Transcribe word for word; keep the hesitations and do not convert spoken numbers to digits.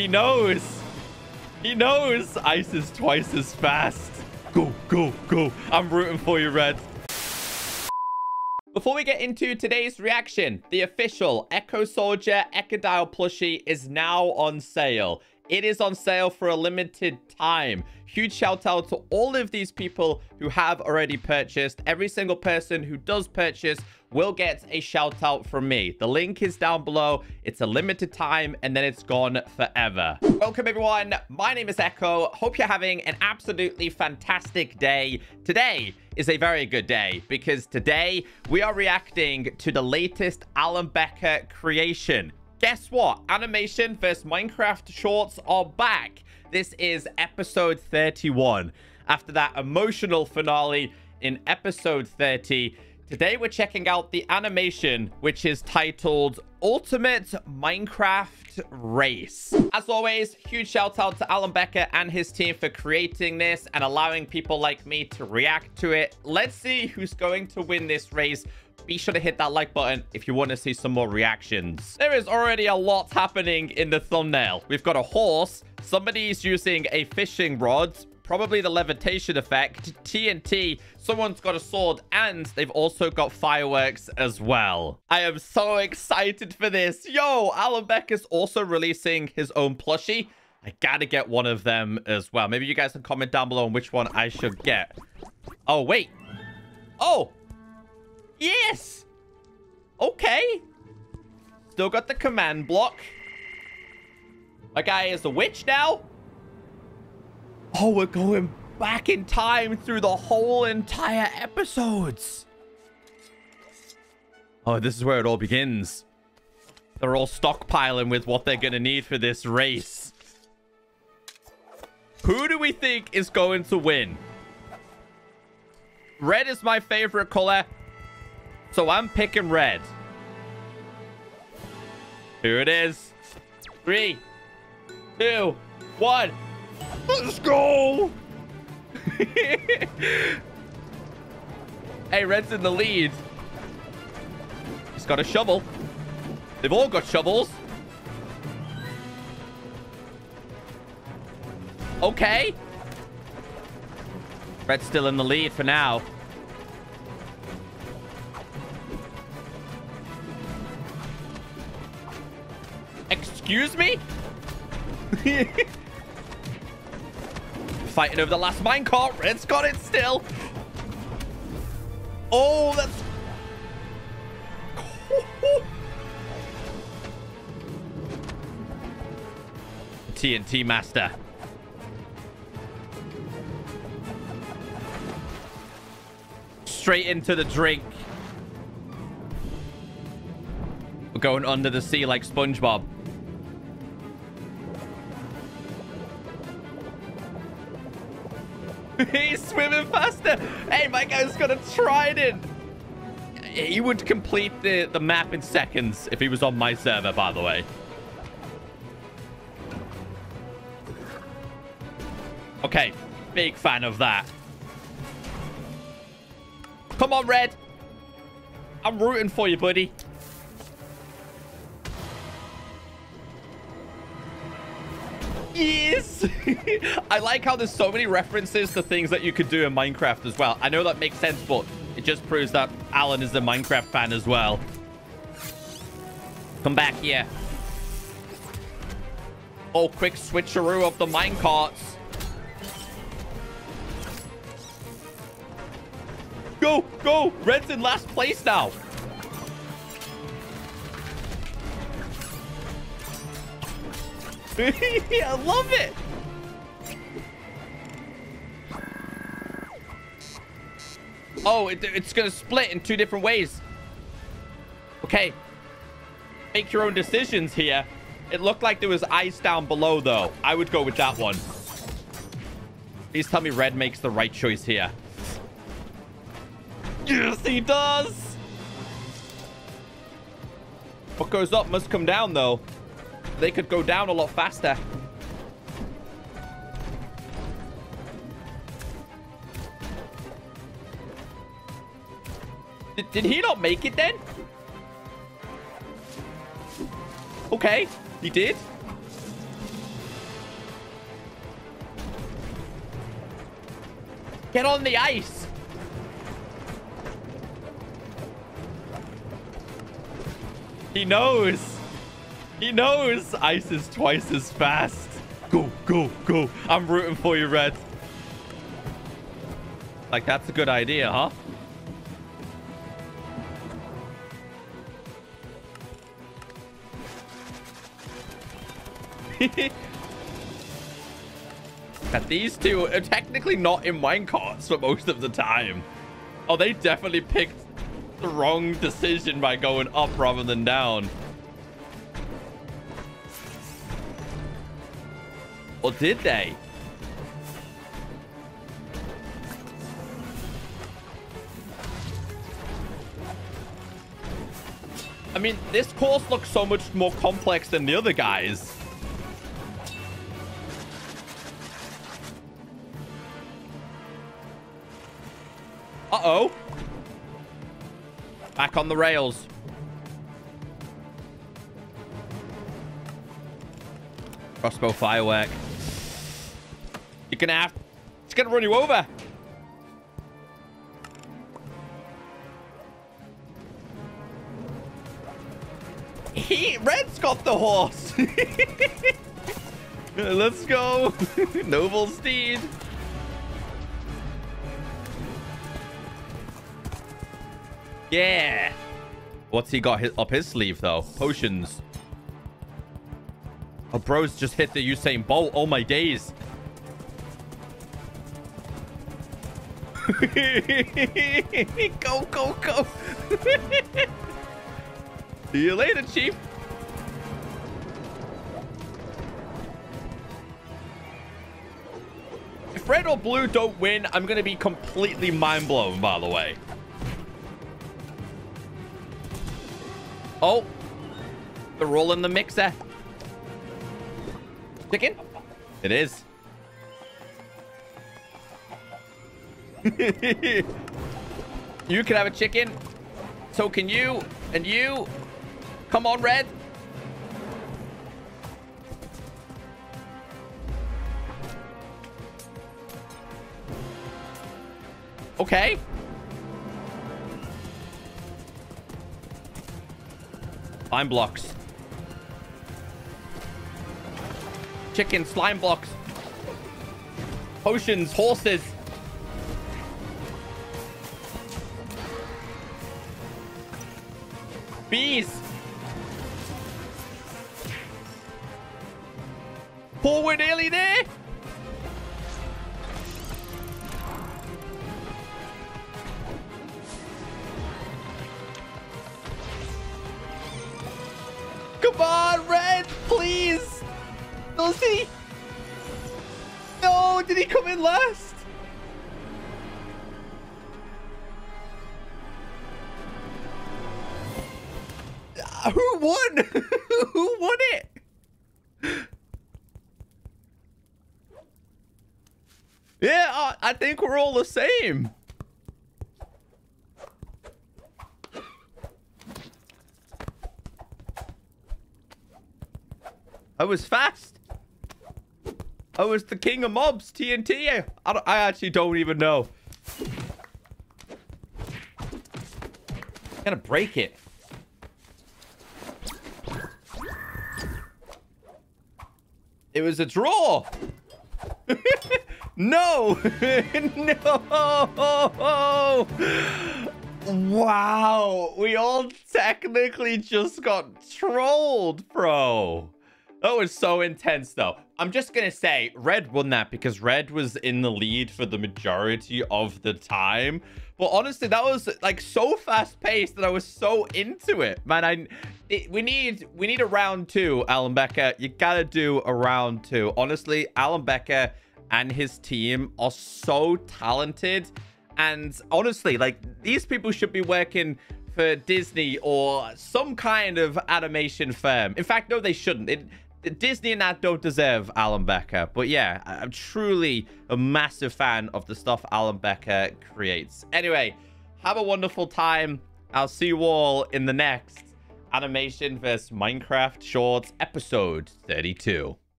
He knows. He knows ice is twice as fast. Go, go, go. I'm rooting for you, Red. Before we get into today's reaction, the official Echo Soldier Eckodile plushie is now on sale. It is on sale for a limited time. Huge shout out to all of these people who have already purchased. Every single person who does purchase will get a shout out from me. The link is down below. It's a limited time and then it's gone forever. Welcome everyone. My name is Echo. Hope you're having an absolutely fantastic day. Today is a very good day because today we are reacting to the latest Alan Becker creation. Guess what? Animation versus Minecraft Shorts are back. This is episode thirty-one. After that emotional finale in episode thirty, today we're checking out the animation, which is titled Ultimate Minecraft Race. As always, huge shout out to Alan Becker and his team for creating this and allowing people like me to react to it. Let's see who's going to win this race. Be sure to hit that like button if you want to see some more reactions. There is already a lot happening in the thumbnail. We've got a horse. Somebody's using a fishing rod. Probably the levitation effect. T N T. Someone's got a sword. And they've also got fireworks as well. I am so excited for this. Yo, Alan Beck is also releasing his own plushie. I gotta get one of them as well. Maybe you guys can comment down below on which one I should get. Oh, wait. Oh. Yes! Okay. Still got the command block. My guy is a witch now. Oh, we're going back in time through the whole entire episodes. Oh, this is where it all begins. They're all stockpiling with what they're going to need for this race. Who do we think is going to win? Red is my favorite color. So I'm picking red. Here it is. Three, two, one. Let's go! Hey, red's in the lead. He's got a shovel. They've all got shovels. Okay. Red's still in the lead for now. Excuse me? Fighting over the last minecart. Red's got it still. Oh, that's... T N T master. Straight into the drink. We're going under the sea like SpongeBob. He's swimming faster. Hey, my guy's got a trident. He would complete the, the map in seconds if he was on my server, by the way. Okay, big fan of that. Come on, Red. I'm rooting for you, buddy. Yes! I like how there's so many references to things that you could do in Minecraft as well. I know that makes sense, but it just proves that Alan is a Minecraft fan as well. Come back here. Oh, quick switcheroo of the minecarts. Go, go! Red's in last place now. I love it. Oh, it, it's going to split in two different ways. Okay. Make your own decisions here. It looked like there was ice down below, though. I would go with that one. Please tell me Red makes the right choice here. Yes, he does. What goes up must come down, though. They could go down a lot faster. D- did he not make it then? Okay, he did. Get on the ice. He knows. He knows ice is twice as fast. Go, go, go. I'm rooting for you, Red. Like, that's a good idea, huh? That these two are technically not in minecarts for most of the time. Oh, they definitely picked the wrong decision by going up rather than down. Or did they? I mean, this course looks so much more complex than the other guys. Uh-oh. Back on the rails. Crossbow firework. You're gonna have... It's gonna run you over. He... Red's got the horse. Let's go. Noble steed. Yeah. What's he got his, up his sleeve, though? Potions. Oh, bro's just hit the Usain Bolt. Oh, my days. Go, go, go. See you later, Chief. If red or blue don't win, I'm going to be completely mind-blown, by the way. Oh, they're rolling the mixer. Chicken? It is. You can have a chicken. So can you and you. Come on, Red. Okay. Slime blocks. Chicken, slime blocks. Potions, horses. Bees. Forward, nearly there. Come on, Red, please. Does he? No, did he come in last? Uh, who won? Who won it? Yeah, uh, I think we're all the same. I was fast. I was the king of mobs, T N T. I, don't, I actually don't even know. I'm gonna break it. It was a draw. No. No. Wow. We all technically just got trolled, bro. That was so intense, though. I'm just going to say Red won that because Red was in the lead for the majority of the time. But honestly, that was like so fast paced that I was so into it, man. I it, we need we need a round two, Alan Becker. You got to do a round two. Honestly, Alan Becker and his team are so talented. And honestly, like these people should be working for Disney or some kind of animation firm. In fact, no, they shouldn't. It, Disney and that don't deserve Alan Becker. But yeah, I'm truly a massive fan of the stuff Alan Becker creates. Anyway, have a wonderful time. I'll see you all in the next Animation versus Minecraft Shorts episode thirty-two.